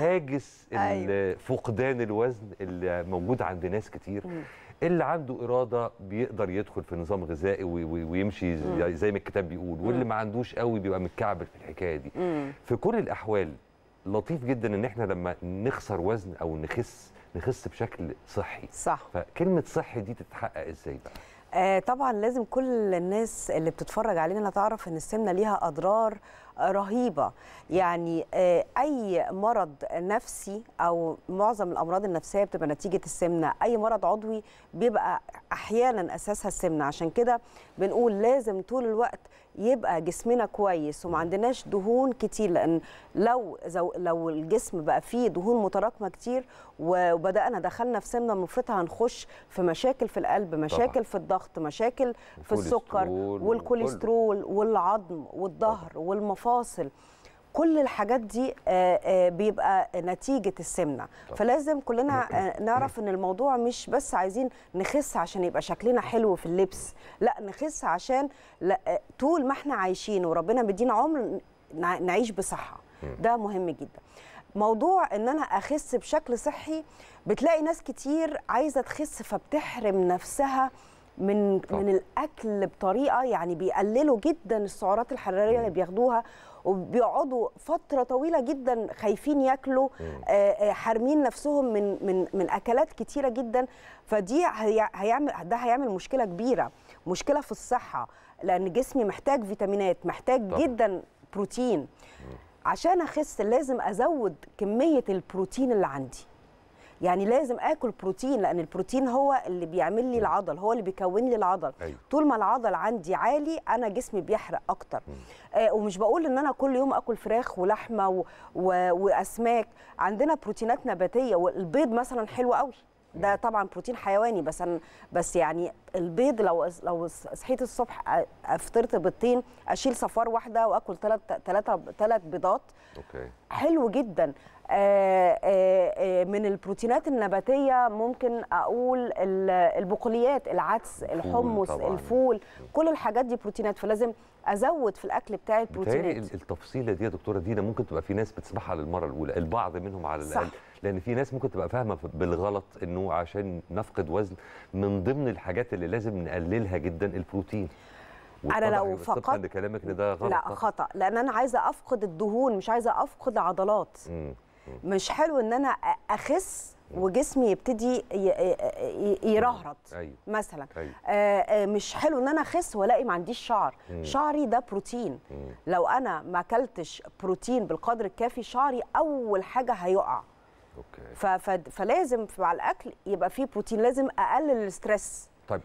هاجس أيوة. فقدان الوزن اللي موجود عند ناس كتير اللي عنده إرادة بيقدر يدخل في نظام غذائي ويمشي زي ما الكتاب بيقول، واللي ما عندوش قوي بيبقى متكعبل في الحكاية دي. في كل الأحوال لطيف جدا إن احنا لما نخسر وزن أو نخس بشكل صحي. صح. فكلمة صحي دي تتحقق إزاي بقى؟ طبعا لازم كل الناس اللي بتتفرج علينا تعرف ان السمنه ليها اضرار رهيبه، يعني اي مرض نفسي او معظم الامراض النفسيه بتبقى نتيجه السمنه، اي مرض عضوي بيبقى احيانا اساسها السمنه، عشان كده بنقول لازم طول الوقت يبقى جسمنا كويس وما عندناش دهون كتير، لان لو الجسم بقى فيه دهون متراكمه كتير وبدانا دخلنا في سمنه مفرطه هنخش في مشاكل في القلب، مشاكل طبعا. في الضغط، مشاكل في السكر والكوليسترول والعظم والظهر والمفاصل، كل الحاجات دي بيبقى نتيجة السمنة. فلازم كلنا نعرف ان الموضوع مش بس عايزين نخس عشان يبقى شكلنا حلو في اللبس، لا نخس عشان طول ما احنا عايشين وربنا مدينا عمر نعيش بصحة، ده مهم جدا. موضوع ان انا اخس بشكل صحي، بتلاقي ناس كتير عايزة تخس فبتحرم نفسها من الاكل بطريقه، يعني بيقللوا جدا السعرات الحراريه اللي بياخدوها وبيقعدوا فتره طويله جدا خايفين ياكلوا، حارمين نفسهم من اكلات كتيره جدا، فدي هيعمل مشكله كبيره، مشكله في الصحه، لان جسمي محتاج فيتامينات، محتاج جدا بروتين. عشان اخس لازم ازود كميه البروتين اللي عندي، يعني لازم اكل بروتين، لان البروتين هو اللي بيعمل لي العضل، هو اللي بيكون لي العضل. أيوة. طول ما العضل عندي عالي انا جسمي بيحرق اكتر. ومش بقول ان انا كل يوم اكل فراخ ولحمه واسماك، عندنا بروتينات نباتيه، والبيض مثلا حلو قوي، ده طبعا بروتين حيواني، بس يعني البيض لو صحيت الصبح افطرت بيضتين، اشيل صفار واحده واكل ثلاث بيضات. اوكي. حلو جدا. من البروتينات النباتيه ممكن اقول البقوليات، العدس، الحمص، الفول، كل الحاجات دي بروتينات، فلازم ازود في الاكل بتاعي بروتينات. التفصيله دي يا دكتوره دينا ممكن تبقى في ناس بتسمعها للمره الاولى، البعض منهم على الاقل، لان في ناس ممكن تبقى فاهمه بالغلط انه عشان نفقد وزن من ضمن الحاجات اللي لازم نقللها جدا البروتين. انا لو فقدت كلامك ده غلط. لا خطا، لان انا عايزه افقد الدهون، مش عايزه افقد عضلات. مش حلو ان انا اخس وجسمي يبتدي يرهرط. أيوة. مثلا. أيوة. مش حلو ان انا اخس والاقي ما عنديش شعر. شعري ده بروتين. لو انا ما اكلتش بروتين بالقدر الكافي شعري اول حاجه هيقع. اوكي. فلازم مع الاكل يبقى فيه بروتين، لازم اقلل الستريس. طيب